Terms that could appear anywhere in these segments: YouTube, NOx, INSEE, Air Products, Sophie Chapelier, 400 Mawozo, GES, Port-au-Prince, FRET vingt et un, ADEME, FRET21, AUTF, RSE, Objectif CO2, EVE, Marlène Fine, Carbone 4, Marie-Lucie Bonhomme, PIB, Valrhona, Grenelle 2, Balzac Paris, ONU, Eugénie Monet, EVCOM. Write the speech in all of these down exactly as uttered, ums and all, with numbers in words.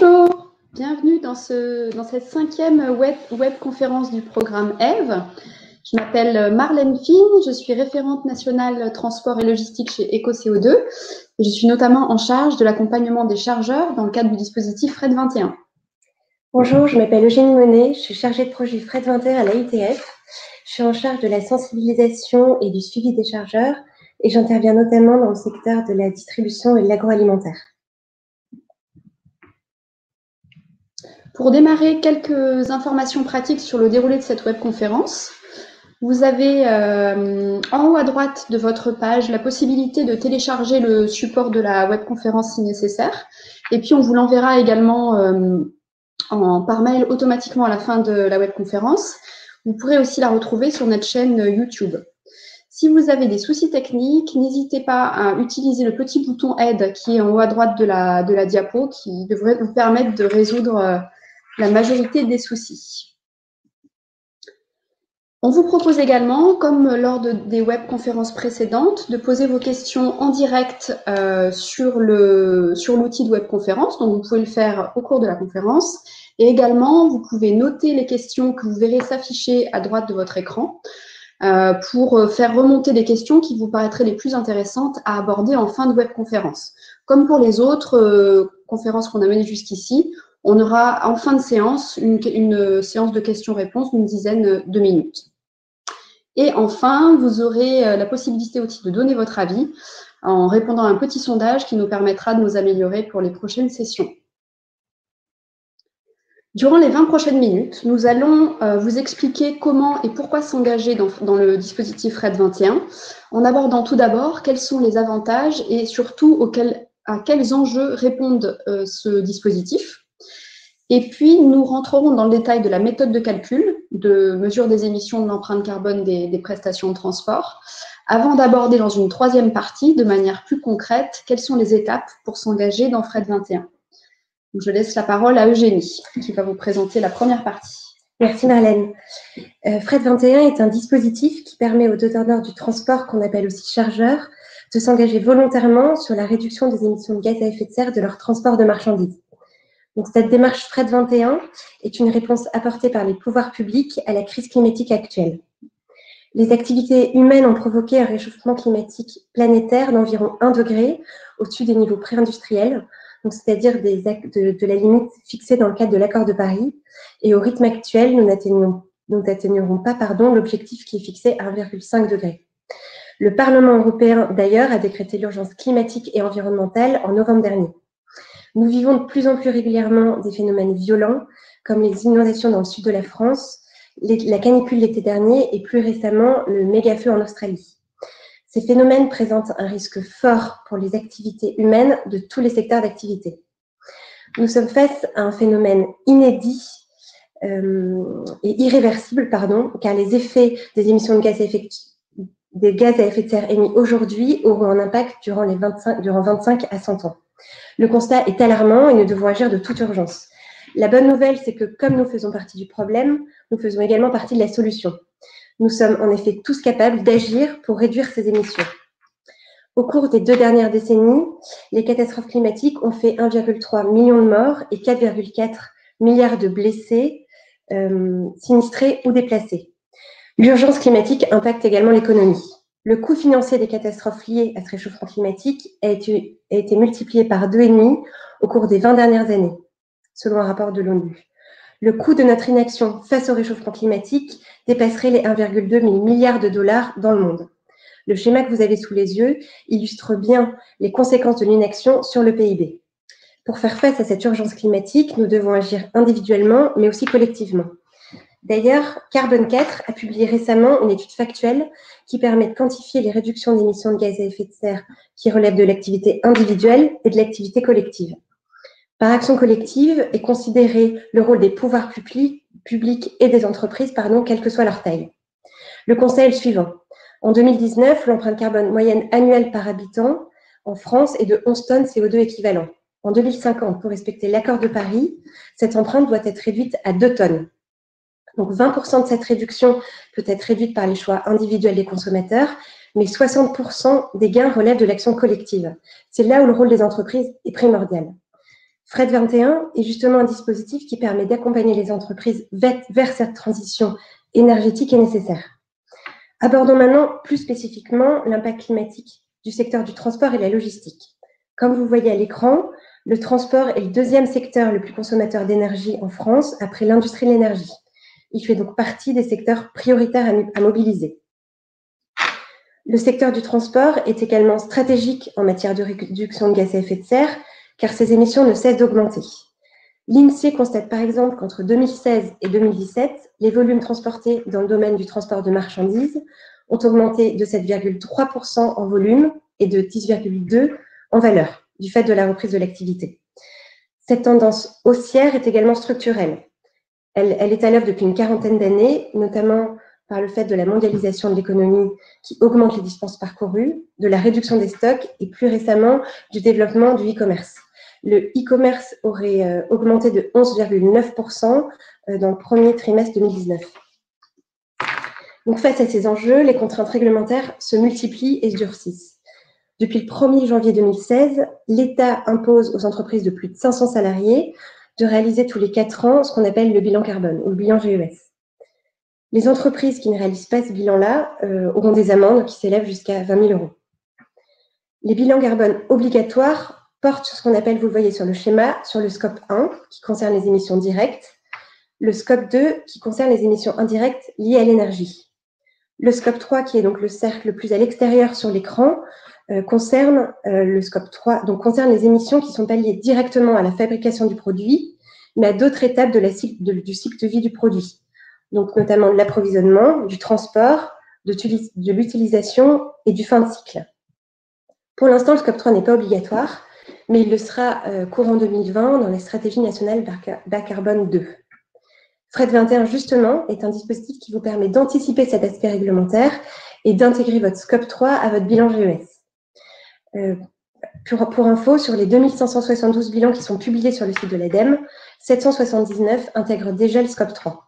Bonjour, bienvenue dans, ce, dans cette cinquième web, web conférence du programme EVE. Je m'appelle Marlène Fine, je suis référente nationale transport et logistique chez EcoCO deux et je suis notamment en charge de l'accompagnement des chargeurs dans le cadre du dispositif FRET vingt et un. Bonjour, je m'appelle Eugénie Monet, je suis chargée de projet FRET vingt et un à l'A U T F. Je suis en charge de la sensibilisation et du suivi des chargeurs et j'interviens notamment dans le secteur de la distribution et de l'agroalimentaire. Pour démarrer, quelques informations pratiques sur le déroulé de cette webconférence. Vous avez euh, en haut à droite de votre page la possibilité de télécharger le support de la webconférence si nécessaire. Et puis, on vous l'enverra également euh, en, par mail automatiquement à la fin de la webconférence. Vous pourrez aussi la retrouver sur notre chaîne YouTube. Si vous avez des soucis techniques, n'hésitez pas à utiliser le petit bouton Aide qui est en haut à droite de la, de la diapo qui devrait vous permettre de résoudre euh, la majorité des soucis. On vous propose également, comme lors de, des webconférences précédentes, de poser vos questions en direct euh, sur le, sur l'outil de webconférence. Donc, vous pouvez le faire au cours de la conférence. Et également, vous pouvez noter les questions que vous verrez s'afficher à droite de votre écran euh, pour faire remonter des questions qui vous paraîtraient les plus intéressantes à aborder en fin de webconférence. Comme pour les autres euh, conférences qu'on a menées jusqu'ici, on aura en fin de séance une, une séance de questions-réponses d'une dizaine de minutes. Et enfin, vous aurez la possibilité aussi de donner votre avis en répondant à un petit sondage qui nous permettra de nous améliorer pour les prochaines sessions. Durant les vingt prochaines minutes, nous allons vous expliquer comment et pourquoi s'engager dans, dans le dispositif FRET vingt et un, en abordant tout d'abord quels sont les avantages et surtout auxquels, à quels enjeux répondent euh, ce dispositif. Et puis, nous rentrerons dans le détail de la méthode de calcul, de mesure des émissions de l'empreinte carbone des, des prestations de transport, avant d'aborder dans une troisième partie, de manière plus concrète, quelles sont les étapes pour s'engager dans FRET vingt et un. Donc, je laisse la parole à Eugénie, qui va vous présenter la première partie. Merci Marlène. Euh, FRET vingt et un est un dispositif qui permet aux donneurs du transport, qu'on appelle aussi chargeurs, de s'engager volontairement sur la réduction des émissions de gaz à effet de serre de leur transport de marchandises. Donc, cette démarche FRET vingt et un est une réponse apportée par les pouvoirs publics à la crise climatique actuelle. Les activités humaines ont provoqué un réchauffement climatique planétaire d'environ un degré au-dessus des niveaux pré-industriels, c'est-à-dire de, de la limite fixée dans le cadre de l'accord de Paris. Et au rythme actuel, nous n'atteignerons pas l'objectif qui est fixé à un virgule cinq degré. Le Parlement européen, d'ailleurs, a décrété l'urgence climatique et environnementale en novembre dernier. Nous vivons de plus en plus régulièrement des phénomènes violents, comme les inondations dans le sud de la France, les, la canicule l'été dernier et plus récemment le méga-feu en Australie. Ces phénomènes présentent un risque fort pour les activités humaines de tous les secteurs d'activité. Nous sommes face à un phénomène inédit euh, et irréversible, pardon, car les effets des émissions de gaz à effet, des gaz à effet de serre émis aujourd'hui auront un impact durant, les vingt-cinq, durant vingt-cinq à cent ans. Le constat est alarmant et nous devons agir de toute urgence. La bonne nouvelle, c'est que comme nous faisons partie du problème, nous faisons également partie de la solution. Nous sommes en effet tous capables d'agir pour réduire ces émissions. Au cours des deux dernières décennies, les catastrophes climatiques ont fait un virgule trois million de morts et quatre virgule quatre milliards de blessés, euh, sinistrés ou déplacés. L'urgence climatique impacte également l'économie. Le coût financier des catastrophes liées à ce réchauffement climatique a été, a été multiplié par deux et demi au cours des vingt dernières années, selon un rapport de l'ONU. Le coût de notre inaction face au réchauffement climatique dépasserait les un virgule deux milliard de dollars dans le monde. Le schéma que vous avez sous les yeux illustre bien les conséquences de l'inaction sur le P I B. Pour faire face à cette urgence climatique, nous devons agir individuellement, mais aussi collectivement. D'ailleurs, Carbone quatre a publié récemment une étude factuelle qui permet de quantifier les réductions d'émissions de gaz à effet de serre qui relèvent de l'activité individuelle et de l'activité collective. Par action collective est considéré le rôle des pouvoirs publics et des entreprises, pardon, quelle que soit leur taille. Le constat est le suivant. En deux mille dix-neuf, l'empreinte carbone moyenne annuelle par habitant en France est de onze tonnes C O deux équivalent. En deux mille cinquante, pour respecter l'accord de Paris, cette empreinte doit être réduite à deux tonnes. Donc, vingt pour cent de cette réduction peut être réduite par les choix individuels des consommateurs, mais soixante pour cent des gains relèvent de l'action collective. C'est là où le rôle des entreprises est primordial. F R E T vingt et un est justement un dispositif qui permet d'accompagner les entreprises vers cette transition énergétique et nécessaire. Abordons maintenant plus spécifiquement l'impact climatique du secteur du transport et de la logistique. Comme vous voyez à l'écran, le transport est le deuxième secteur le plus consommateur d'énergie en France après l'industrie de l'énergie. Il fait donc partie des secteurs prioritaires à mobiliser. Le secteur du transport est également stratégique en matière de réduction de gaz à effet de serre, car ses émissions ne cessent d'augmenter. L'INSEE constate par exemple qu'entre deux mille seize et deux mille dix-sept, les volumes transportés dans le domaine du transport de marchandises ont augmenté de sept virgule trois pour cent en volume et de dix virgule deux pour cent en valeur, du fait de la reprise de l'activité. Cette tendance haussière est également structurelle. Elle, elle est à l'œuvre depuis une quarantaine d'années, notamment par le fait de la mondialisation de l'économie qui augmente les distances parcourues, de la réduction des stocks et plus récemment du développement du e-commerce. Le e-commerce aurait augmenté de onze virgule neuf pour cent dans le premier trimestre deux mille dix-neuf. Donc, face à ces enjeux, les contraintes réglementaires se multiplient et se durcissent. Depuis le premier janvier deux mille seize, l'État impose aux entreprises de plus de cinq cents salariés de réaliser tous les quatre ans ce qu'on appelle le bilan carbone ou le bilan G E S. Les entreprises qui ne réalisent pas ce bilan-là euh, auront des amendes qui s'élèvent jusqu'à vingt mille euros. Les bilans carbone obligatoires portent sur ce qu'on appelle, vous le voyez sur le schéma, sur le scope un, qui concerne les émissions directes, le scope deux, qui concerne les émissions indirectes liées à l'énergie. Le scope trois, qui est donc le cercle le plus à l'extérieur sur l'écran, euh, concerne euh, le scope trois, donc concerne les émissions qui sont pas liées directement à la fabrication du produit, mais à d'autres étapes de la cycle, de, du cycle de vie du produit. Donc notamment de l'approvisionnement, du transport, de, de l'utilisation et du fin de cycle. Pour l'instant, le scope trois n'est pas obligatoire, mais il le sera euh, courant deux mille vingt dans la stratégie nationale bas carbone deux. F R E T vingt et un, justement, est un dispositif qui vous permet d'anticiper cet aspect réglementaire et d'intégrer votre scope trois à votre bilan G E S. Euh, pour, pour info, sur les deux mille cinq cent soixante-douze bilans qui sont publiés sur le site de l'ADEME, sept cent soixante-dix-neuf intègrent déjà le scope trois.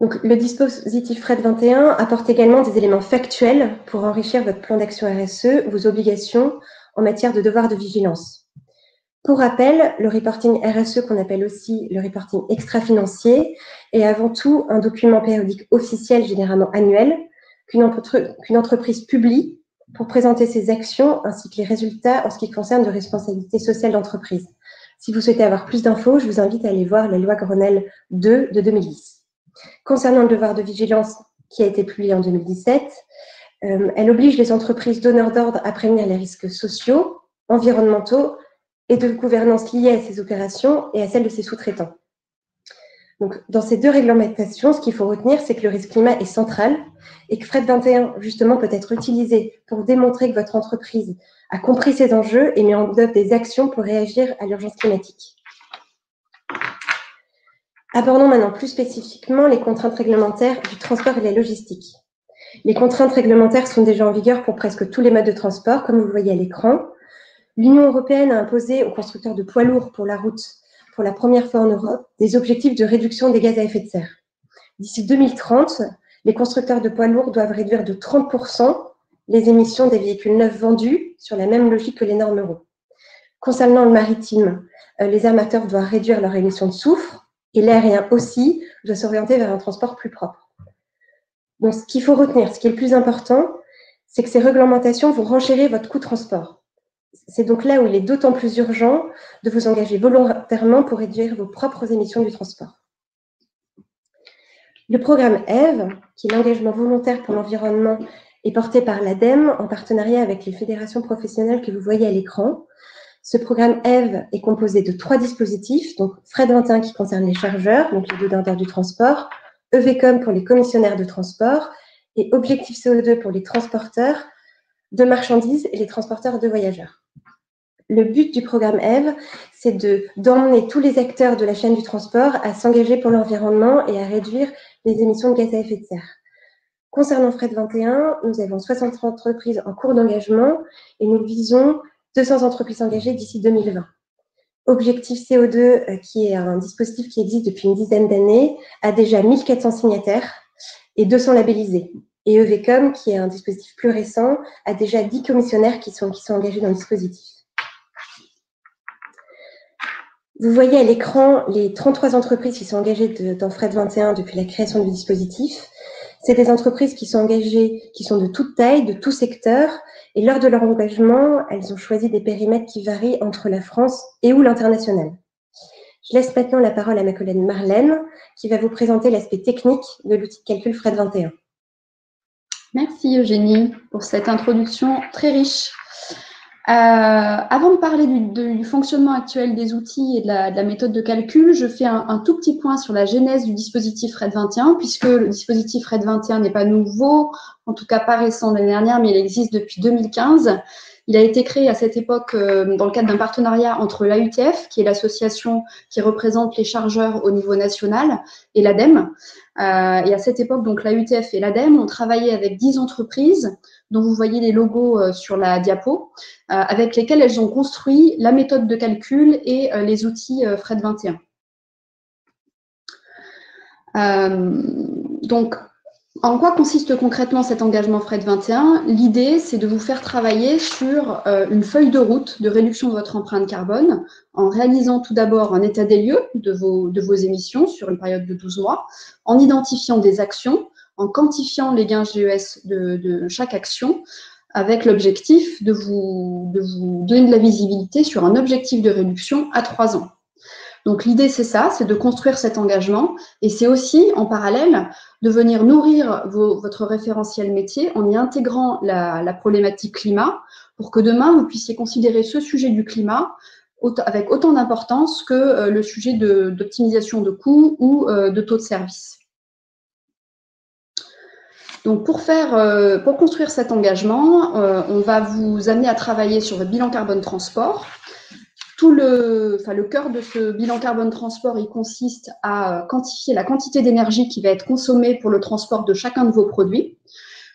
Donc, le dispositif F R E T vingt et un apporte également des éléments factuels pour enrichir votre plan d'action R S E, vos obligations en matière de devoir de vigilance. Pour rappel, le reporting R S E, qu'on appelle aussi le reporting extra-financier, est avant tout un document périodique officiel, généralement annuel, qu'une entre- qu'une entreprise publie pour présenter ses actions ainsi que les résultats en ce qui concerne de responsabilité sociale d'entreprise. Si vous souhaitez avoir plus d'infos, je vous invite à aller voir la loi Grenelle deux de deux mille dix. Concernant le devoir de vigilance qui a été publié en deux mille dix-sept, euh, elle oblige les entreprises donneurs d'ordre à prévenir les risques sociaux, environnementaux et de gouvernance liés à ces opérations et à celles de ses sous-traitants. Donc, dans ces deux réglementations, ce qu'il faut retenir, c'est que le risque climat est central et que F R E T vingt et un, justement, peut être utilisé pour démontrer que votre entreprise a compris ces enjeux et met en œuvre des actions pour réagir à l'urgence climatique. Abordons maintenant plus spécifiquement les contraintes réglementaires du transport et de la logistique. Les contraintes réglementaires sont déjà en vigueur pour presque tous les modes de transport, comme vous le voyez à l'écran. L'Union européenne a imposé aux constructeurs de poids lourds pour la route, pour la première fois en Europe, des objectifs de réduction des gaz à effet de serre. D'ici deux mille trente, les constructeurs de poids lourds doivent réduire de trente pour cent les émissions des véhicules neufs vendus sur la même logique que les normes euro. Concernant le maritime, les armateurs doivent réduire leurs émissions de soufre, et l'aérien aussi doit s'orienter vers un transport plus propre. Donc, ce qu'il faut retenir, ce qui est le plus important, c'est que ces réglementations vont renchérir votre coût de transport. C'est donc là où il est d'autant plus urgent de vous engager volontairement pour réduire vos propres émissions du transport. Le programme EVE, qui est l'engagement volontaire pour l'environnement, est porté par l'ADEME en partenariat avec les fédérations professionnelles que vous voyez à l'écran. Ce programme EVE est composé de trois dispositifs, donc F R E T vingt et un qui concerne les chargeurs, donc les donneurs d'ordre du transport, EVCOM pour les commissionnaires de transport et Objectif C O deux pour les transporteurs de marchandises et les transporteurs de voyageurs. Le but du programme EVE, c'est d'emmener tous les acteurs de la chaîne du transport à s'engager pour l'environnement et à réduire les émissions de gaz à effet de serre. Concernant F R E T vingt et un, nous avons soixante entreprises en cours d'engagement et nous visons deux cents entreprises engagées d'ici deux mille vingt. Objectif C O deux, qui est un dispositif qui existe depuis une dizaine d'années, a déjà mille quatre cents signataires et deux cents labellisés. Et EVCOM, qui est un dispositif plus récent, a déjà dix commissionnaires qui sont, qui sont engagés dans le dispositif. Vous voyez à l'écran les trente-trois entreprises qui sont engagées de, dans F R E T vingt et un depuis la création du dispositif. C'est des entreprises qui sont engagées, qui sont de toute taille, de tout secteur. Et lors de leur engagement, elles ont choisi des périmètres qui varient entre la France et ou l'international. Je laisse maintenant la parole à ma collègue Marlène, qui va vous présenter l'aspect technique de l'outil de calcul F R E T vingt et un. Merci Eugénie pour cette introduction très riche. Euh, avant de parler du, du fonctionnement actuel des outils et de la, de la méthode de calcul, je fais un, un tout petit point sur la genèse du dispositif F R E T vingt et un, puisque le dispositif F R E T vingt et un n'est pas nouveau, en tout cas pas récent l'année dernière, mais il existe depuis deux mille quinze. Il a été créé à cette époque euh, dans le cadre d'un partenariat entre l'A U T F, qui est l'association qui représente les chargeurs au niveau national, et l'ADEME. Euh, et à cette époque, donc l'A U T F et l'ADEME ont travaillé avec dix entreprises, dont vous voyez les logos euh, sur la diapo, euh, avec lesquelles elles ont construit la méthode de calcul et euh, les outils euh, F R E T vingt et un. Euh, donc, en quoi consiste concrètement cet engagement F R E T vingt et un? L'idée, c'est de vous faire travailler sur euh, une feuille de route de réduction de votre empreinte carbone en réalisant tout d'abord un état des lieux de vos, de vos émissions sur une période de douze mois, en identifiant des actions, en quantifiant les gains G E S de, de chaque action, avec l'objectif de vous, de vous donner de la visibilité sur un objectif de réduction à trois ans. Donc l'idée, c'est ça, c'est de construire cet engagement et c'est aussi, en parallèle, de venir nourrir vos, votre référentiel métier en y intégrant la, la problématique climat pour que demain, vous puissiez considérer ce sujet du climat autant, avec autant d'importance que euh, le sujet d'optimisation de, de coûts ou euh, de taux de service. Donc pour, faire, euh, pour construire cet engagement, euh, on va vous amener à travailler sur votre bilan carbone transport. Tout le, enfin le cœur de ce bilan carbone transport, il consiste à quantifier la quantité d'énergie qui va être consommée pour le transport de chacun de vos produits.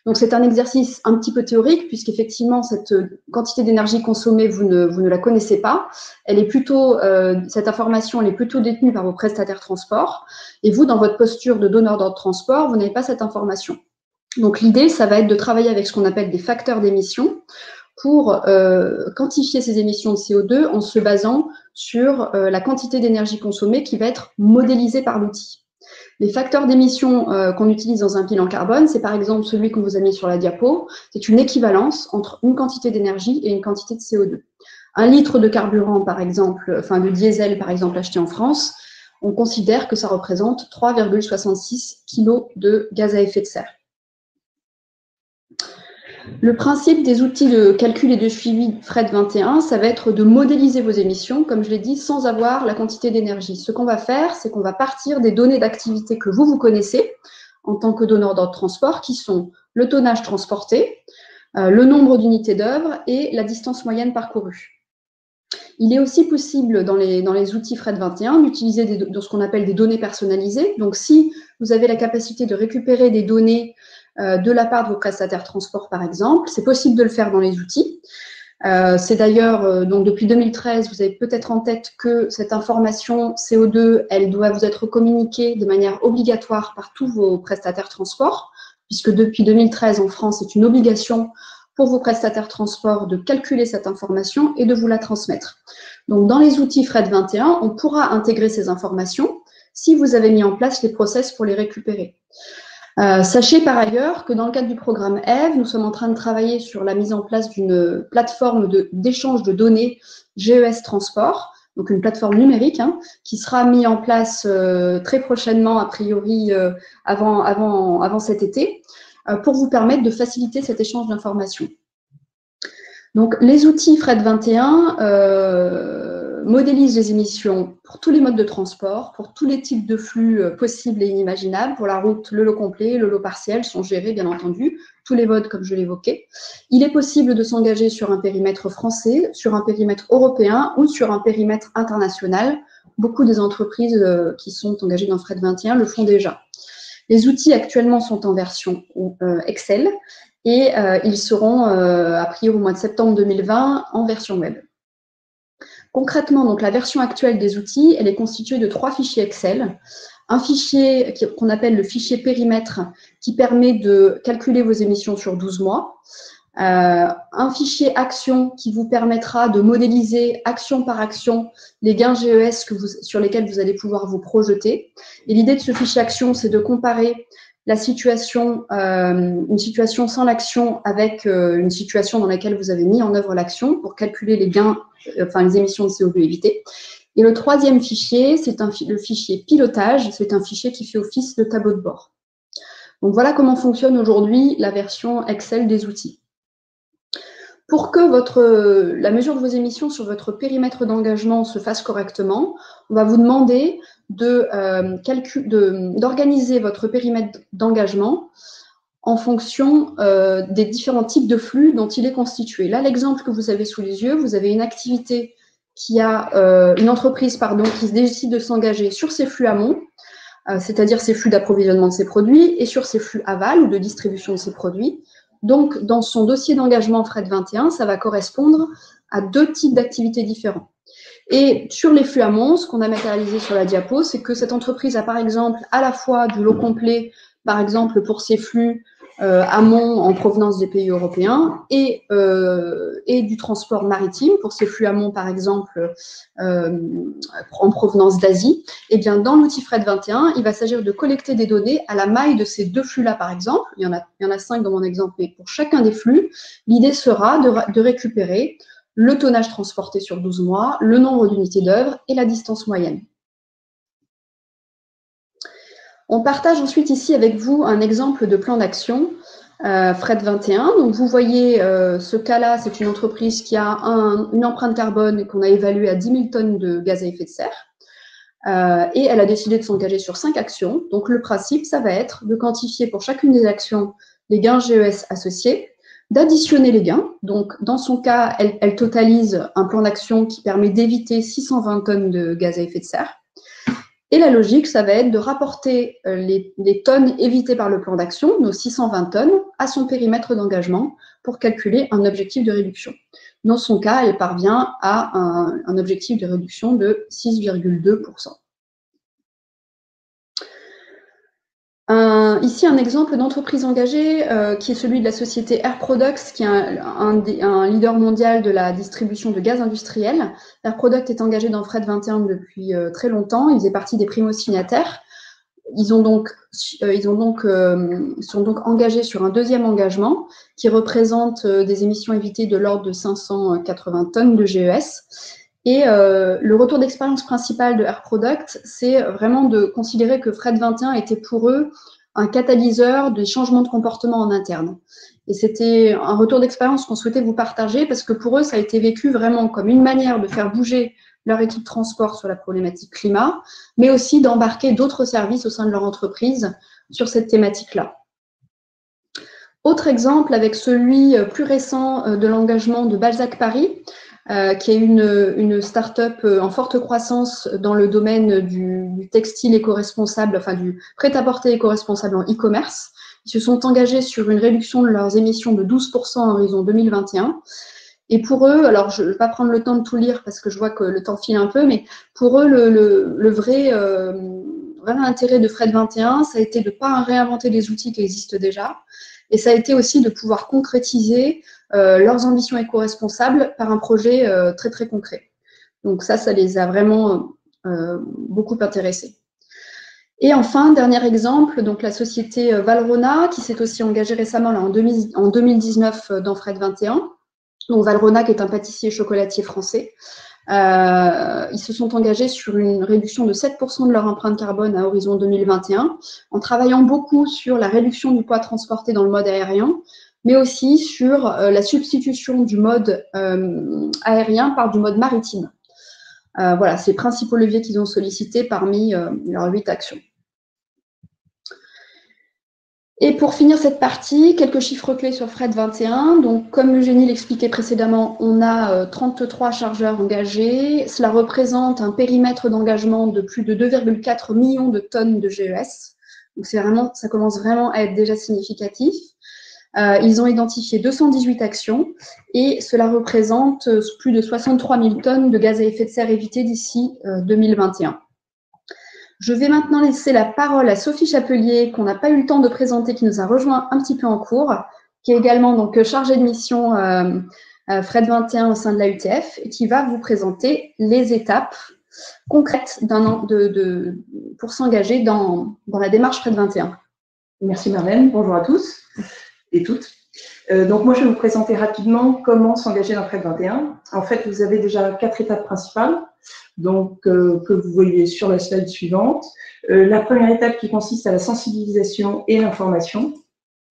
Donc, c'est un exercice un petit peu théorique, puisqu'effectivement, cette quantité d'énergie consommée, vous ne, vous ne la connaissez pas. Elle est plutôt, euh, cette information, elle est plutôt détenue par vos prestataires transport. Et vous, dans votre posture de donneur d'ordre transport, vous n'avez pas cette information. Donc, l'idée, ça va être de travailler avec ce qu'on appelle des facteurs d'émission, pour euh, quantifier ces émissions de C O deux en se basant sur euh, la quantité d'énergie consommée qui va être modélisée par l'outil. Les facteurs d'émission euh, qu'on utilise dans un bilan carbone, c'est par exemple celui qu'on vous a mis sur la diapo, c'est une équivalence entre une quantité d'énergie et une quantité de C O deux. Un litre de carburant, par exemple, enfin de diesel, par exemple, acheté en France, on considère que ça représente trois virgule soixante-six kilos de gaz à effet de serre. Le principe des outils de calcul et de suivi F R E T vingt et un, ça va être de modéliser vos émissions, comme je l'ai dit, sans avoir la quantité d'énergie. Ce qu'on va faire, c'est qu'on va partir des données d'activité que vous, vous connaissez en tant que donneur d'ordre transport, qui sont le tonnage transporté, euh, le nombre d'unités d'œuvre et la distance moyenne parcourue. Il est aussi possible dans les, dans les outils F R E T vingt et un d'utiliser des, de ce qu'on appelle des données personnalisées. Donc, si vous avez la capacité de récupérer des données euh, de la part de vos prestataires transport, par exemple, c'est possible de le faire dans les outils. Euh, c'est d'ailleurs, euh, donc depuis deux mille treize, vous avez peut-être en tête que cette information C O deux, elle doit vous être communiquée de manière obligatoire par tous vos prestataires transport, puisque depuis deux mille treize, en France, c'est une obligation pour vos prestataires transport de calculer cette information et de vous la transmettre. Donc, dans les outils F R E T vingt et un, on pourra intégrer ces informations si vous avez mis en place les process pour les récupérer. Euh, sachez par ailleurs que dans le cadre du programme EVE, nous sommes en train de travailler sur la mise en place d'une plateforme d'échange de, de données G E S Transport, donc une plateforme numérique hein, qui sera mise en place euh, très prochainement, a priori euh, avant, avant, avant cet été, pour vous permettre de faciliter cet échange d'informations. Donc, les outils F R E T vingt et un euh, modélisent les émissions pour tous les modes de transport, pour tous les types de flux euh, possibles et inimaginables. Pour la route, le lot complet, le lot partiel sont gérés, bien entendu, tous les modes comme je l'évoquais. Il est possible de s'engager sur un périmètre français, sur un périmètre européen ou sur un périmètre international. Beaucoup des entreprises euh, qui sont engagées dans F R E T vingt et un le font déjà. Les outils actuellement sont en version Excel et euh, ils seront, euh, a priori, au mois de septembre deux mille vingt, en version web. Concrètement, donc, la version actuelle des outils, elle est constituée de trois fichiers Excel. Un fichier qu'on appelle le fichier périmètre qui permet de calculer vos émissions sur douze mois. Euh, un fichier action qui vous permettra de modéliser action par action les gains G E S que vous, sur lesquels vous allez pouvoir vous projeter. Et l'idée de ce fichier action, c'est de comparer la situation, euh, une situation sans l'action avec euh, une situation dans laquelle vous avez mis en œuvre l'action pour calculer les gains, euh, enfin les émissions de C O deux évitées. Et le troisième fichier, c'est un, le fichier pilotage, c'est un fichier qui fait office de tableau de bord. Donc voilà comment fonctionne aujourd'hui la version Excel des outils. Pour que votre, la mesure de vos émissions sur votre périmètre d'engagement se fasse correctement, on va vous demander de, euh, calcul, de, d'organiser votre périmètre d'engagement en fonction euh, des différents types de flux dont il est constitué. Là, l'exemple que vous avez sous les yeux, vous avez une activité qui a euh, une entreprise pardon, qui décide de s'engager sur ses flux amont, euh, c'est-à-dire ses flux d'approvisionnement de ses produits, et sur ses flux aval ou de distribution de ses produits. Donc, dans son dossier d'engagement F R E T vingt et un, ça va correspondre à deux types d'activités différents. Et sur les flux amont, ce qu'on a matérialisé sur la diapo, c'est que cette entreprise a par exemple à la fois du lot complet, par exemple pour ses flux euh, amont en provenance des pays européens, et, euh, et du transport maritime, pour ses flux amont par exemple euh, en provenance d'Asie. Et bien, dans l'outil F R E T vingt et un, il va s'agir de collecter des données à la maille de ces deux flux-là par exemple. Il y en a, il y en a cinq dans mon exemple, mais pour chacun des flux, l'idée sera de, de récupérer le tonnage transporté sur douze mois, le nombre d'unités d'œuvre et la distance moyenne. On partage ensuite ici avec vous un exemple de plan d'action euh, F R E T vingt et un. Donc vous voyez euh, ce cas-là, c'est une entreprise qui a un, une empreinte carbone qu'on a évaluée à dix mille tonnes de gaz à effet de serre euh, et elle a décidé de s'engager sur cinq actions. Donc le principe, ça va être de quantifier pour chacune des actions les gains G E S associés, d'additionner les gains. Donc, dans son cas, elle, elle totalise un plan d'action qui permet d'éviter six cent vingt tonnes de gaz à effet de serre. Et la logique, ça va être de rapporter les, les tonnes évitées par le plan d'action, nos six cent vingt tonnes, à son périmètre d'engagement pour calculer un objectif de réduction. Dans son cas, elle parvient à un, un objectif de réduction de six virgule deux pour cent. Un, ici, un exemple d'entreprise engagée euh, qui est celui de la société Air Products, qui est un, un, un leader mondial de la distribution de gaz industriel. Air Products est engagé dans F R E T vingt et un depuis euh, très longtemps. Ils faisaient partie des primo-signataires. Ils, ont donc, euh, ils ont donc, euh, sont donc engagés sur un deuxième engagement qui représente euh, des émissions évitées de l'ordre de cinq cent quatre-vingts tonnes de G E S. Et euh, le retour d'expérience principal de Air Products, c'est vraiment de considérer que F R E T vingt et un était pour eux un catalyseur des changements de comportement en interne. Et c'était un retour d'expérience qu'on souhaitait vous partager parce que pour eux, ça a été vécu vraiment comme une manière de faire bouger leur équipe transport sur la problématique climat, mais aussi d'embarquer d'autres services au sein de leur entreprise sur cette thématique-là. Autre exemple avec celui plus récent de l'engagement de Balzac Paris, Euh, qui est une, une start-up en forte croissance dans le domaine du, du textile éco-responsable, enfin du prêt-à-porter éco-responsable en e-commerce. Ils se sont engagés sur une réduction de leurs émissions de douze pour cent en horizon deux mille vingt et un. Et pour eux, alors je ne vais pas prendre le temps de tout lire parce que je vois que le temps file un peu, mais pour eux, le, le, le vrai, euh, vrai intérêt de F R E T vingt et un, ça a été de ne pas réinventer des outils qui existent déjà. Et ça a été aussi de pouvoir concrétiser euh, leurs ambitions éco-responsables par un projet euh, très, très concret. Donc ça, ça les a vraiment euh, beaucoup intéressés. Et enfin, dernier exemple, donc la société Valrhona, qui s'est aussi engagée récemment là, en, deux mille, en deux mille dix-neuf dans F R E T vingt et un. Donc Valrhona, qui est un pâtissier chocolatier français. Euh, ils se sont engagés sur une réduction de sept pour cent de leur empreinte carbone à horizon deux mille vingt et un, en travaillant beaucoup sur la réduction du poids transporté dans le mode aérien, mais aussi sur euh, la substitution du mode euh, aérien par du mode maritime. Euh, voilà, c'est les principaux leviers qu'ils ont sollicités parmi euh, leurs huit actions. Et pour finir cette partie, quelques chiffres clés sur F R E T vingt et un. Donc, comme Eugénie l'expliquait précédemment, on a trente-trois chargeurs engagés. Cela représente un périmètre d'engagement de plus de deux virgule quatre millions de tonnes de G E S. Donc, c'est vraiment, ça commence vraiment à être déjà significatif. Euh, ils ont identifié deux cent dix-huit actions et cela représente plus de soixante-trois mille tonnes de gaz à effet de serre évitées d'ici euh, deux mille vingt et un. Je vais maintenant laisser la parole à Sophie Chapelier, qu'on n'a pas eu le temps de présenter, qui nous a rejoint un petit peu en cours, qui est également donc chargée de mission euh, F R E T vingt et un au sein de l'A U T F, qui va vous présenter les étapes concrètes d'un, de, de, pour s'engager dans, dans la démarche F R E T vingt et un. Merci Marlène, bonjour à tous et toutes. Euh, donc moi je vais vous présenter rapidement comment s'engager dans F R E T vingt et un. En fait vous avez déjà quatre étapes principales donc, euh, que vous voyez sur la slide suivante. Euh, la première étape qui consiste à la sensibilisation et l'information.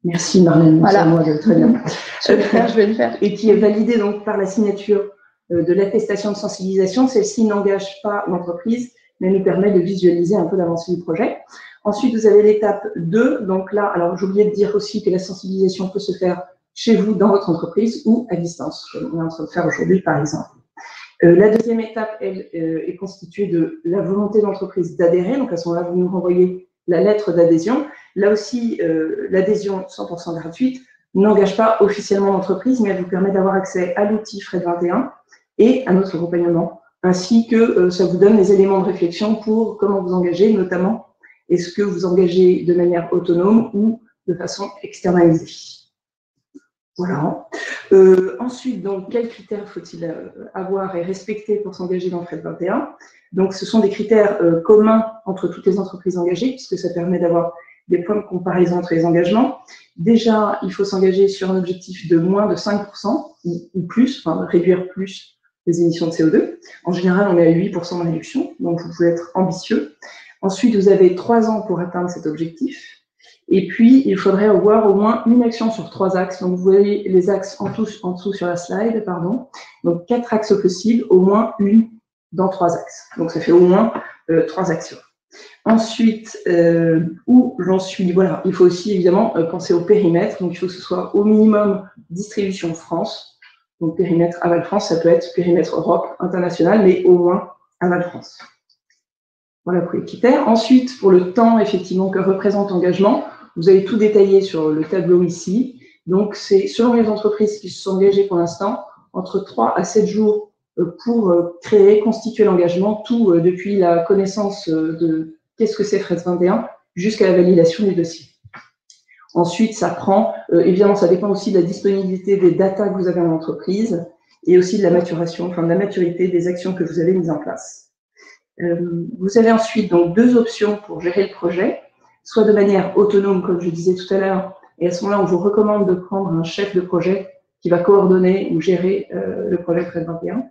Merci Marlène, voilà. Moi, très bien. Je vais le faire, je vais le faire. Et qui est validée donc par la signature de l'attestation de sensibilisation. Celle-ci n'engage pas l'entreprise, mais nous permet de visualiser un peu l'avancée du projet. Ensuite, vous avez l'étape deux. Donc là, alors j'oubliais de dire aussi que la sensibilisation peut se faire chez vous, dans votre entreprise ou à distance, comme on est en train de faire aujourd'hui par exemple. Euh, la deuxième étape, elle, euh, est constituée de la volonté de l'entreprise d'adhérer. Donc à ce moment-là, vous nous renvoyez la lettre d'adhésion. Là aussi, euh, l'adhésion cent pour cent gratuite n'engage pas officiellement l'entreprise, mais elle vous permet d'avoir accès à l'outil F R E T vingt et un et à notre accompagnement, ainsi que euh, ça vous donne les éléments de réflexion pour comment vous engager, notamment est-ce que vous engagez de manière autonome ou de façon externalisée. Voilà. Euh, ensuite, donc, quels critères faut-il avoir et respecter pour s'engager dans F R E T vingt et un? Donc, ce sont des critères euh, communs entre toutes les entreprises engagées, puisque ça permet d'avoir des points de comparaison entre les engagements. Déjà, il faut s'engager sur un objectif de moins de cinq pour cent ou, ou plus, enfin réduire plus les émissions de C O deux. En général, on est à huit pour cent de réduction, donc vous pouvez être ambitieux. Ensuite, vous avez trois ans pour atteindre cet objectif. Et puis, il faudrait avoir au moins une action sur trois axes. Donc, vous voyez les axes en, tout, en dessous sur la slide, pardon. Donc, quatre axes possibles, au moins une dans trois axes. Donc, ça fait au moins euh, trois actions. Ensuite, euh, où j'en suis, voilà, il faut aussi évidemment euh, penser au périmètre. Donc, il faut que ce soit au minimum distribution France. Donc, périmètre aval France, ça peut être périmètre Europe, international, mais au moins aval France. Voilà pour les critères. Ensuite, pour le temps, effectivement, que représente engagement, vous avez tout détaillé sur le tableau ici. Donc, c'est selon les entreprises qui se sont engagées pour l'instant, entre trois à sept jours pour créer, constituer l'engagement, tout depuis la connaissance de qu'est-ce que c'est F R E T vingt et un jusqu'à la validation du dossier. Ensuite, ça prend, évidemment, ça dépend aussi de la disponibilité des datas que vous avez en entreprise et aussi de la maturation, enfin de la maturité des actions que vous avez mises en place. Euh, vous avez ensuite donc deux options pour gérer le projet, soit de manière autonome, comme je disais tout à l'heure, et à ce moment-là, on vous recommande de prendre un chef de projet qui va coordonner ou gérer euh, le projet F R E T vingt et un,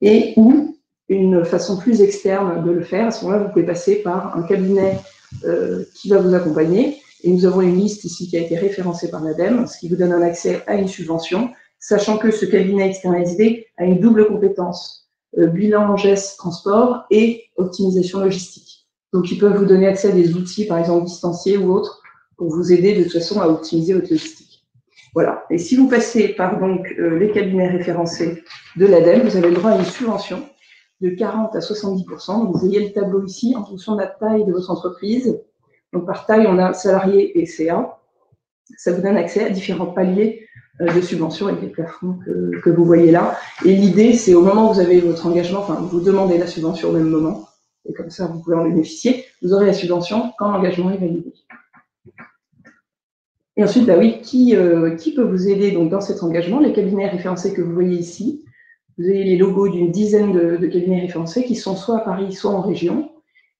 et ou une façon plus externe de le faire. À ce moment-là, vous pouvez passer par un cabinet euh, qui va vous accompagner, et nous avons une liste ici qui a été référencée par l'ADEME, ce qui vous donne un accès à une subvention, sachant que ce cabinet externalisé a une double compétence. Bilan, G E S, transport et optimisation logistique. Donc, ils peuvent vous donner accès à des outils, par exemple, distanciés ou autres, pour vous aider de toute façon à optimiser votre logistique. Voilà. Et si vous passez par donc les cabinets référencés de l'ADEME, vous avez le droit à une subvention de quarante à soixante-dix pour cent. Donc, vous voyez le tableau ici en fonction de la taille de votre entreprise. Donc, par taille, on a salarié et C A. Ça vous donne accès à différents paliers de subventions avec les plafonds que, que vous voyez là. Et l'idée, c'est au moment où vous avez votre engagement, enfin, vous demandez la subvention au même moment, et comme ça, vous pouvez en bénéficier. Vous aurez la subvention quand l'engagement est validé. Et ensuite, bah oui, qui, euh, qui peut vous aider donc, dans cet engagement? Les cabinets référencés que vous voyez ici. Vous avez les logos d'une dizaine de, de cabinets référencés qui sont soit à Paris, soit en région.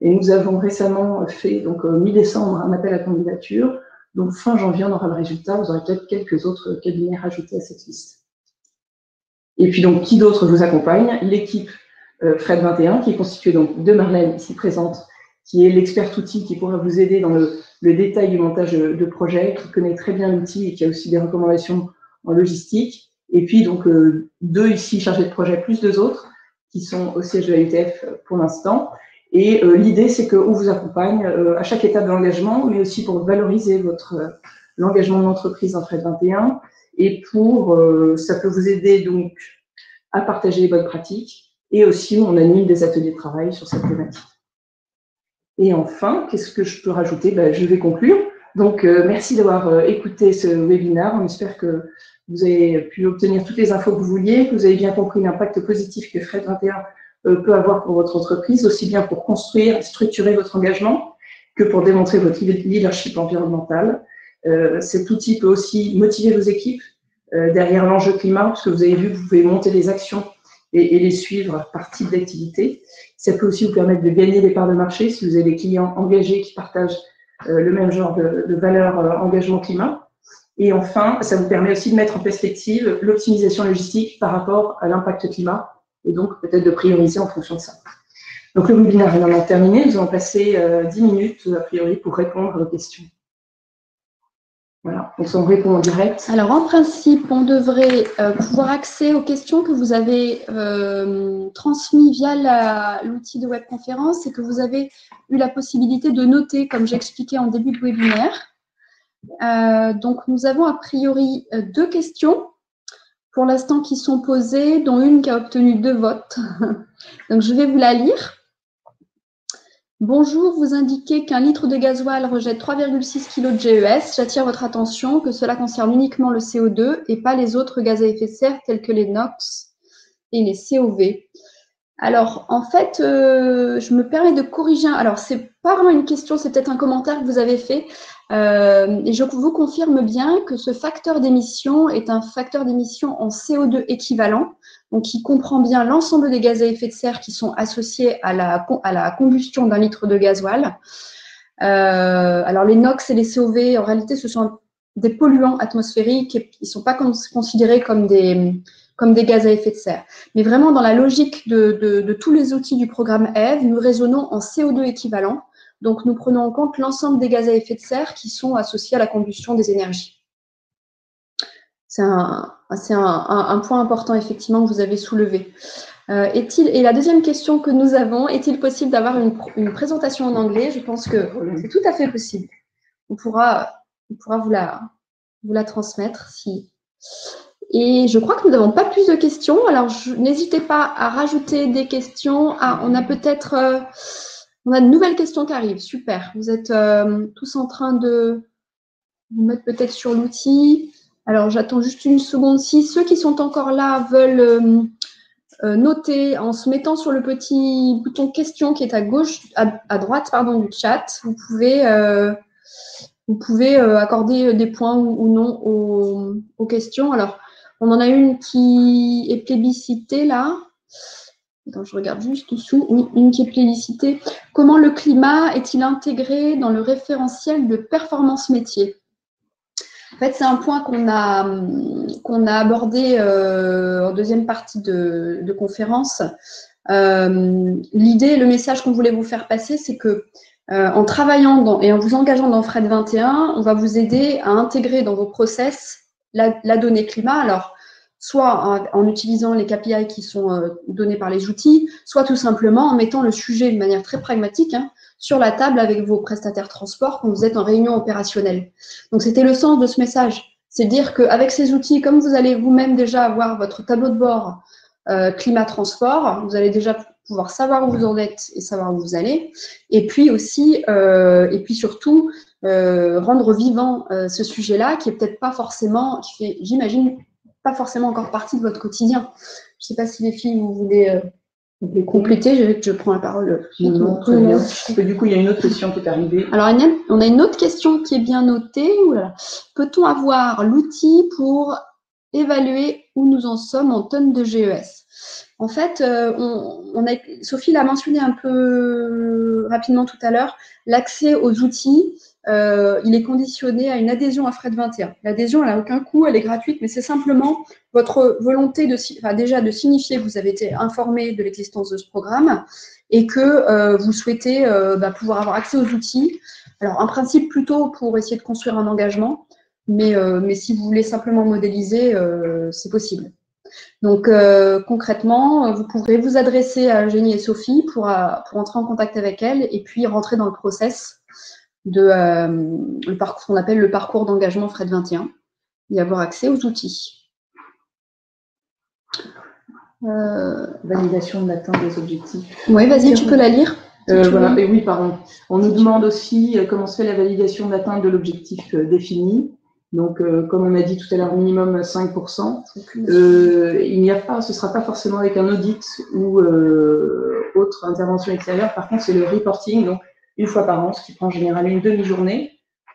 Et nous avons récemment fait, donc mi-décembre, un appel à candidature. Donc, fin janvier, on aura le résultat. Vous aurez peut-être quelques autres cabinets rajoutés à cette liste. Et puis, donc, qui d'autre vous accompagne? L'équipe euh, F R E T vingt et un, qui est constituée donc de Marlène, ici présente, qui est l'experte outil, qui pourra vous aider dans le, le détail du montage de, de projet, qui connaît très bien l'outil et qui a aussi des recommandations en logistique. Et puis, donc, euh, deux ici chargés de projet, plus deux autres, qui sont au siège de l'A U T F pour l'instant. Et euh, l'idée, c'est qu'on vous accompagne euh, à chaque étape de l'engagement, mais aussi pour valoriser votre euh, l'engagement de l'entreprise dans F R E T vingt et un. Et pour, euh, ça peut vous aider donc à partager les bonnes pratiques. Et aussi, on anime des ateliers de travail sur cette thématique. Et enfin, qu'est-ce que je peux rajouter? Ben, je vais conclure. Donc, euh, merci d'avoir euh, écouté ce webinaire. On espère que vous avez pu obtenir toutes les infos que vous vouliez, que vous avez bien compris l'impact positif que F R E T vingt et un peut avoir pour votre entreprise, aussi bien pour construire, structurer votre engagement que pour démontrer votre leadership environnemental. Euh, cet outil peut aussi motiver vos équipes euh, derrière l'enjeu climat, parce que vous avez vu que vous pouvez monter les actions et, et les suivre par type d'activité. Ça peut aussi vous permettre de gagner des parts de marché si vous avez des clients engagés qui partagent euh, le même genre de, de valeur euh, engagement climat. Et enfin, ça vous permet aussi de mettre en perspective l'optimisation logistique par rapport à l'impact climat et donc peut-être de prioriser en fonction de ça. Donc, le webinaire est maintenant terminé. Nous allons passer euh, dix minutes, a priori, pour répondre à vos questions. Voilà, donc on répond en direct. Alors, en principe, on devrait euh, pouvoir accéder aux questions que vous avez euh, transmises via l'outil de webconférence et que vous avez eu la possibilité de noter, comme j'expliquais en début de webinaire. Euh, donc, nous avons a priori euh, deux questions pour l'instant qui sont posées, dont une qui a obtenu deux votes. Donc, je vais vous la lire. Bonjour, vous indiquez qu'un litre de gasoil rejette trois virgule six kilos de G E S. J'attire votre attention que cela concerne uniquement le C O deux et pas les autres gaz à effet de serre tels que les NOx et les C O V. Alors, en fait, euh, je me permets de corriger. Alors, c'est pas vraiment une question, c'est peut-être un commentaire que vous avez fait. Euh, et je vous confirme bien que ce facteur d'émission est un facteur d'émission en C O deux équivalent, donc qui comprend bien l'ensemble des gaz à effet de serre qui sont associés à la, à la combustion d'un litre de gasoil. Euh, alors, les NOx et les C O V, en réalité, ce sont des polluants atmosphériques et ils ne sont pas considérés comme des... comme des gaz à effet de serre. Mais vraiment, dans la logique de, de, de tous les outils du programme EVE, nous raisonnons en C O deux équivalent. Donc, nous prenons en compte l'ensemble des gaz à effet de serre qui sont associés à la combustion des énergies. C'est un, un, un, un point important, effectivement, que vous avez soulevé. Euh, est-il, et la deuxième question que nous avons, est-il possible d'avoir une, une présentation en anglais? Je pense que c'est tout à fait possible. On pourra, on pourra vous, la, vous la transmettre si... Et je crois que nous n'avons pas plus de questions. Alors, n'hésitez pas à rajouter des questions. Ah, on a peut-être... Euh, on a de nouvelles questions qui arrivent. Super. Vous êtes euh, tous en train de vous mettre peut-être sur l'outil. Alors, j'attends juste une seconde. Si ceux qui sont encore là veulent euh, euh, noter en se mettant sur le petit bouton question qui est à gauche, à, à droite pardon, du chat, vous pouvez... Euh, vous pouvez euh, accorder des points ou, ou non aux, aux questions. Alors, on en a une qui est plébiscitée, là. Attends, je regarde juste dessous. Oui, une qui est plébiscitée. Comment le climat est-il intégré dans le référentiel de performance métier? En fait, c'est un point qu'on a, qu'on a abordé euh, en deuxième partie de, de conférence. Euh, L'idée, le message qu'on voulait vous faire passer, c'est que euh, en travaillant dans, et en vous engageant dans F R E T vingt et un, on va vous aider à intégrer dans vos process La, la donnée climat, alors soit en, en utilisant les K P I qui sont euh, donnés par les outils, soit tout simplement en mettant le sujet de manière très pragmatique hein, sur la table avec vos prestataires transport quand vous êtes en réunion opérationnelle. Donc, c'était le sens de ce message. C'est dire qu'avec ces outils, comme vous allez vous-même déjà avoir votre tableau de bord euh, climat-transport, vous allez déjà pouvoir savoir où vous en êtes et savoir où vous allez. Et puis aussi, euh, et puis surtout, Euh, rendre vivant euh, ce sujet-là qui est peut-être pas forcément, qui fait, j'imagine, pas forcément encore partie de votre quotidien. Je sais pas si les filles, vous voulez euh, les compléter. Je, je prends la parole. Non, tout bien. Bien. Du coup, il y a une autre question qui est arrivée. Alors, on a une autre question qui est bien notée. Peut-on avoir l'outil pour évaluer où nous en sommes en tonnes de G E S? En fait, on, on a, Sophie l'a mentionné un peu rapidement tout à l'heure, l'accès aux outils, euh, il est conditionné à une adhésion à F R E T vingt et un. L'adhésion, elle n'a aucun coût, elle est gratuite, mais c'est simplement votre volonté de, enfin, déjà de signifier que vous avez été informé de l'existence de ce programme et que euh, vous souhaitez euh, bah, pouvoir avoir accès aux outils. Alors, un principe plutôt pour essayer de construire un engagement, mais, euh, mais si vous voulez simplement modéliser, euh, c'est possible. Donc, euh, concrètement, vous pourrez vous adresser à Eugénie et Sophie pour, à, pour entrer en contact avec elles et puis rentrer dans le process de euh, le parcours, ce qu'on appelle le parcours d'engagement F R E T vingt et un et avoir accès aux outils. Euh, Validation de l'atteinte des objectifs. Oui, vas-y, tu peux la lire. Euh, voilà. Et oui, pardon. On nous demande aussi comment se fait la validation de l'atteinte de l'objectif défini. Donc, euh, comme on a dit tout à l'heure, minimum cinq pour cent. Euh, il n'y a pas, ce ne sera pas forcément avec un audit ou euh, autre intervention extérieure. Par contre, c'est le reporting, donc une fois par an, ce qui prend en général une demi-journée.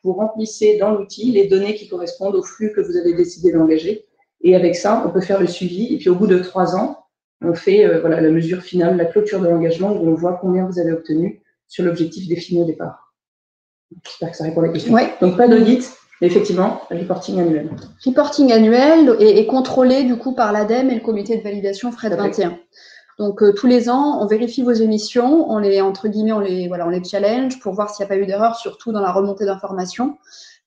vous remplissez dans l'outil les données qui correspondent au flux que vous avez décidé d'engager. Et avec ça, on peut faire le suivi. Et puis, au bout de trois ans, on fait euh, voilà, la mesure finale, la clôture de l'engagement, où on voit combien vous avez obtenu sur l'objectif défini au départ. J'espère que ça répond à la question. Ouais. Donc, pas d'audit, mais effectivement, reporting annuel. Reporting annuel et, et contrôlé, du coup, par l'ADEME et le comité de validation FRET vingt et un. Donc, euh, tous les ans, on vérifie vos émissions, on les, entre guillemets, on les, voilà, on les challenge pour voir s'il n'y a pas eu d'erreur, surtout dans la remontée d'informations.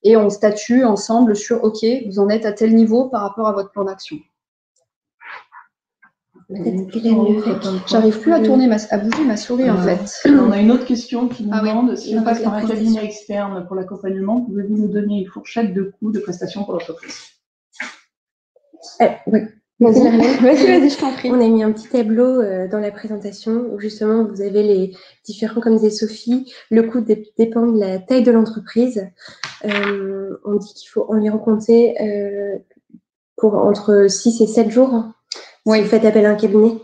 Et on statue ensemble sur, OK, vous en êtes à tel niveau par rapport à votre plan d'action. J'arrive plus à tourner, ma, à bouger ma souris, euh, en fait. On a une autre question qui nous ah demande, oui, si on passe par un cabinet externe pour l'accompagnement, pouvez-vous nous donner une fourchette de coûts de prestations pour l'entreprise? euh, Oui. Vas-y, vas-y, je t'en prie. On a mis un petit tableau euh, dans la présentation où justement vous avez les différents, comme disait Sophie, le coût dépend de la taille de l'entreprise. Euh, on dit qu'il faut environ compter euh, pour entre six et sept jours. Oui, vous faites appel à un cabinet.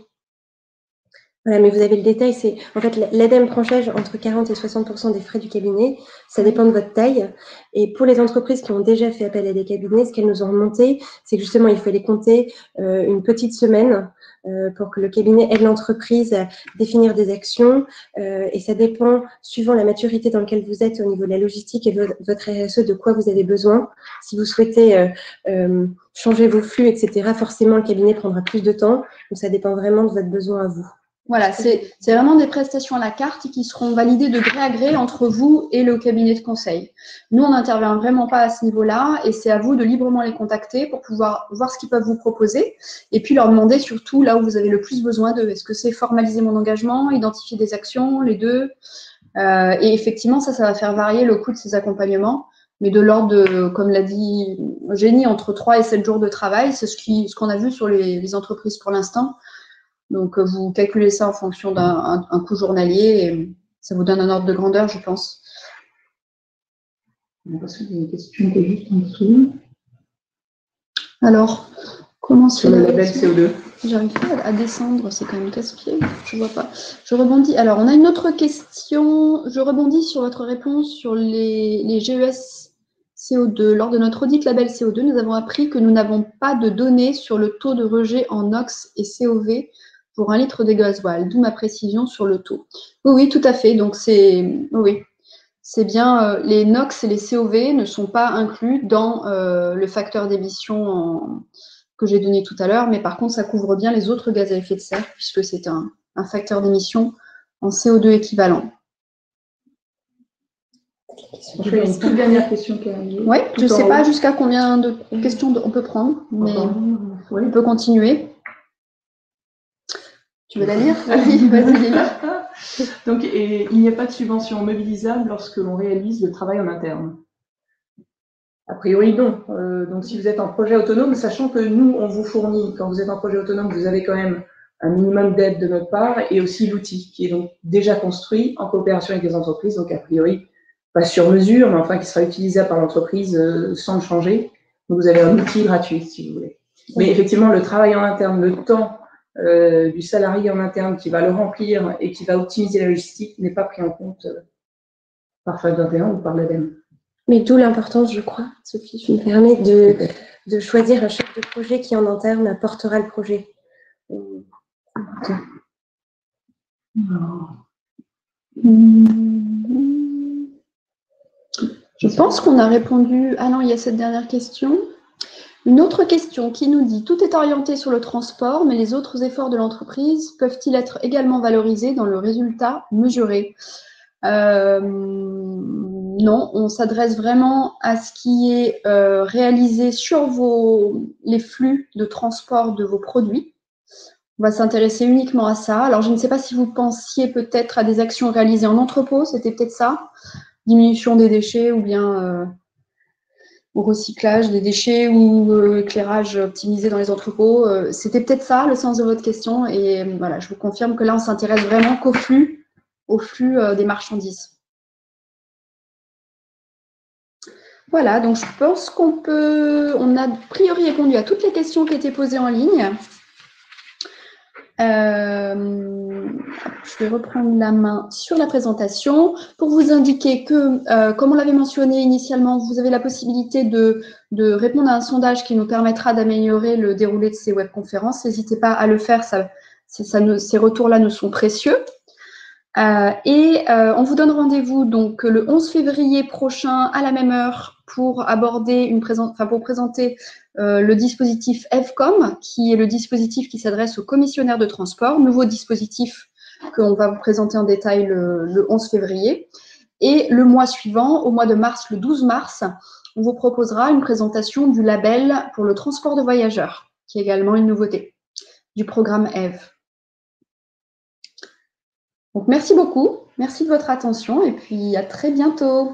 Voilà, mais vous avez le détail. C'est en fait l'ADEME prend en charge entre quarante et soixante pour cent des frais du cabinet. Ça dépend de votre taille. Et pour les entreprises qui ont déjà fait appel à des cabinets, ce qu'elles nous ont remonté, c'est que justement il faut les compter euh, une petite semaine euh, pour que le cabinet aide l'entreprise à définir des actions. Euh, et ça dépend, suivant la maturité dans laquelle vous êtes au niveau de la logistique et de votre R S E, de quoi vous avez besoin. Si vous souhaitez euh, euh, changer vos flux, et cetera, forcément le cabinet prendra plus de temps. Donc ça dépend vraiment de votre besoin à vous. Voilà, c'est vraiment des prestations à la carte qui seront validées de gré à gré entre vous et le cabinet de conseil. Nous, on n'intervient vraiment pas à ce niveau-là et c'est à vous de librement les contacter pour pouvoir voir ce qu'ils peuvent vous proposer et puis leur demander surtout là où vous avez le plus besoin d'eux. Est-ce que c'est formaliser mon engagement, identifier des actions, les deux euh, et effectivement, ça, ça va faire varier le coût de ces accompagnements, mais de l'ordre de, comme l'a dit Eugénie, entre trois et sept jours de travail. C'est ce qu'on ce qu'on a vu sur les, les entreprises pour l'instant. Donc, vous calculez ça en fonction d'un coût journalier et ça vous donne un ordre de grandeur, je pense. On a reçu des questions qui sont juste en dessous. Alors, comment sur le label C O deux? J'arrive pas à descendre, c'est quand même casse-pied. Je vois pas. Je rebondis. Alors, on a une autre question. Je rebondis sur votre réponse sur les, les G E S C O deux. Lors de notre audit label C O deux, nous avons appris que nous n'avons pas de données sur le taux de rejet en O X et C O V pour un litre de gasoil, d'où ma précision sur le taux. Oui, oui, tout à fait. Donc, c'est oui, c'est bien, euh, les N O X et les C O V ne sont pas inclus dans euh, le facteur d'émission en, que j'ai donné tout à l'heure, mais par contre, ça couvre bien les autres gaz à effet de serre, puisque c'est un, un facteur d'émission en C O deux équivalent. Je fais une toute dernière question qui arrive. Oui, je ne sais pas jusqu'à combien de questions on peut prendre, mais on peut continuer. Tu veux la lire? Vas-y, vas-y. Donc, et, il n'y a pas de subvention mobilisable lorsque l'on réalise le travail en interne? A priori, non. Euh, donc, si vous êtes en projet autonome, sachant que nous, on vous fournit, quand vous êtes en projet autonome, vous avez quand même un minimum d'aide de notre part et aussi l'outil qui est donc déjà construit en coopération avec les entreprises. Donc, a priori, pas sur mesure, mais enfin qui sera utilisable par l'entreprise euh, sans le changer. Donc, vous avez un outil gratuit, si vous voulez. Mais effectivement, le travail en interne, le temps Euh, du salarié en interne qui va le remplir et qui va optimiser la logistique n'est pas pris en compte euh, par FRET vingt et un ou par l'ADEME. Mais d'où l'importance, je crois, Sophie, je me permets, de, de choisir un chef de projet qui en interne apportera le projet. Euh, je pense qu'on a répondu. Ah non, il y a cette dernière question. Une autre question qui nous dit « Tout est orienté sur le transport, mais les autres efforts de l'entreprise peuvent-ils être également valorisés dans le résultat mesuré ?» euh, Non, on s'adresse vraiment à ce qui est euh, réalisé sur vos, les flux de transport de vos produits. On va s'intéresser uniquement à ça. Alors, je ne sais pas si vous pensiez peut-être à des actions réalisées en entrepôt, c'était peut-être ça, diminution des déchets ou bien… Euh, au recyclage des déchets ou euh, éclairage optimisé dans les entrepôts. Euh, C'était peut-être ça le sens de votre question. Et euh, voilà, je vous confirme que là, on s'intéresse vraiment qu'au flux, au flux euh, des marchandises. Voilà, donc je pense qu'on peut, on a a priori répondu à toutes les questions qui étaient posées en ligne. Euh, je vais reprendre la main sur la présentation pour vous indiquer que, euh, comme on l'avait mentionné initialement, vous avez la possibilité de, de répondre à un sondage qui nous permettra d'améliorer le déroulé de ces webconférences. N'hésitez pas à le faire, ça, ça ne, ces retours-là nous sont précieux. Euh, et euh, on vous donne rendez-vous donc le onze février prochain à la même heure pour aborder une présente, enfin, pour présenter euh, le dispositif EVCOM, qui est le dispositif qui s'adresse aux commissionnaires de transport, nouveau dispositif qu'on va vous présenter en détail le, le onze février. Et le mois suivant, au mois de mars, le douze mars, on vous proposera une présentation du label pour le transport de voyageurs, qui est également une nouveauté du programme EVE. Donc, merci beaucoup, merci de votre attention et puis à très bientôt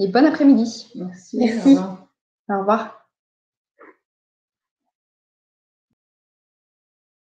et bon après-midi. Merci. Merci. Au revoir. Au revoir.